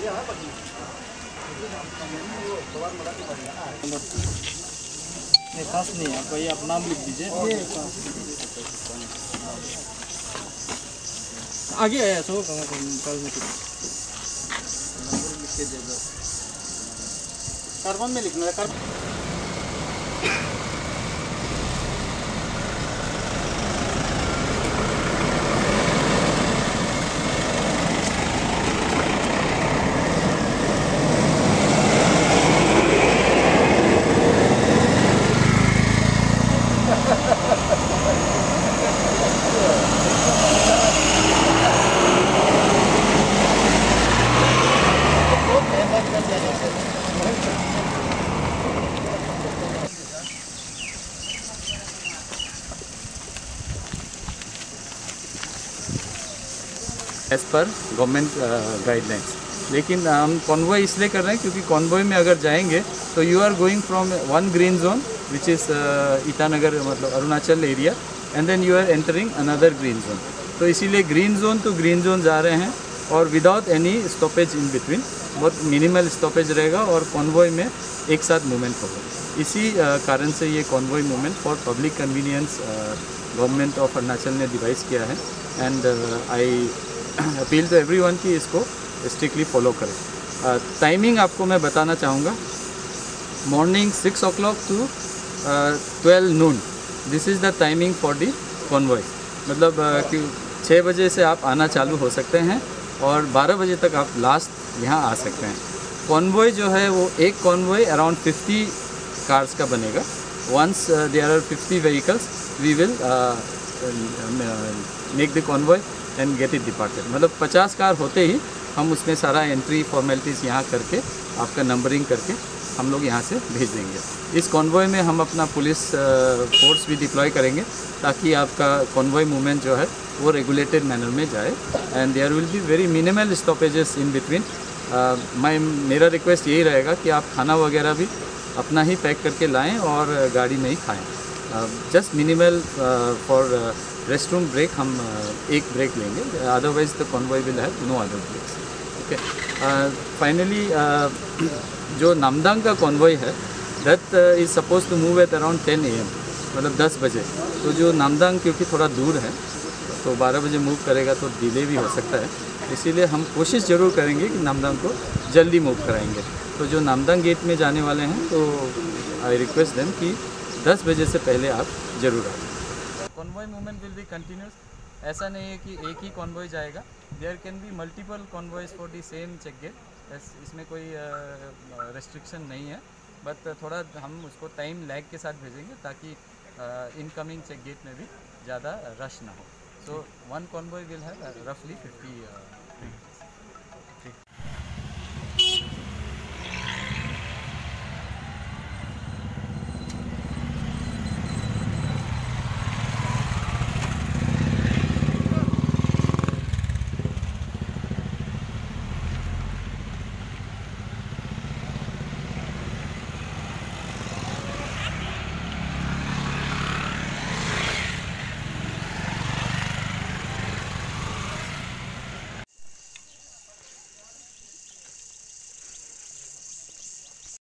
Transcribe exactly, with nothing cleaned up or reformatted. नहीं खास नहीं है, कोई आप नाम लिख दीजिए आगे आया सो कहाँ कार्बन में लिखना है कार्बन। एज पर गवर्नमेंट गाइडलाइंस, लेकिन हम कॉन्वॉय इसलिए कर रहे हैं क्योंकि कॉन्वॉय में अगर जाएंगे तो you are going from one green zone which is Itanagar मतलब Arunachal area and then you are entering another green zone. तो इसीलिए green zone to green zone जा रहे हैं और without any stoppage in between, बहुत मिनिमल स्टॉपेज रहेगा और कॉन्वॉय में एक साथ मूवमेंट होगा। इसी कारण से ये convoy movement for public convenience government of Arunachal ने डिवाइस किया है and I appeal to everyone की इसको स्ट्रिक्टली फॉलो करें। टाइमिंग uh, आपको मैं बताना चाहूँगा, morning six o'clock to twelve noon, this is the timing for the convoy. मतलब uh, कि छः बजे से आप आना चालू हो सकते हैं और बारह बजे तक आप लास्ट यहाँ आ सकते हैं। कॉन्वॉय जो है वो एक कॉन्वॉय अराउंड फिफ्टी कार्स का बनेगा। Once there are fifty vehicles we will make the convoy and get it departed. मतलब पचास कार होते ही हम उसमें सारा एंट्री फॉर्मेलिटीज़ यहाँ करके आपका नंबरिंग करके हम लोग यहाँ से भेज देंगे। इस कॉन्वॉय में हम अपना पुलिस फोर्स भी डिप्लॉय करेंगे ताकि आपका कॉन्वॉय मूवमेंट जो है वो रेगुलेटेड मैनर में जाए and there will be very minimal stoppages in between. मैं मेरा रिक्वेस्ट यही रहेगा कि आप खाना वगैरह भी अपना ही पैक करके लाएँ और गाड़ी में ही खाएँ। Just minimal for rest room break हम uh, एक ब्रेक लेंगे, otherwise the convoy will have no other breaks. Okay, finally जो नामदांग का कॉन्वॉय है that is suppose to move at around ten A M, मतलब दस बजे। तो जो नामदांग क्योंकि थोड़ा दूर है तो बारह बजे मूव करेगा तो डिले भी हो सकता है, इसीलिए हम कोशिश ज़रूर करेंगे कि नामदांग को जल्दी मूव कराएंगे। तो जो नामदांग गेट में जाने वाले हैं तो आई रिक्वेस्ट देम कि दस बजे से पहले आप ज़रूर आएँ। Convoy movement will be continuous, ऐसा नहीं है कि एक ही कॉन्वॉय जाएगा, there can be multiple convoys for the same check gate, इसमें कोई रेस्ट्रिक्शन नहीं है। बट थोड़ा हम उसको टाइम लैग के साथ भेजेंगे ताकि इनकमिंग चेक गेट में भी ज़्यादा रश ना हो। So one convoy will have रफली फिफ्टी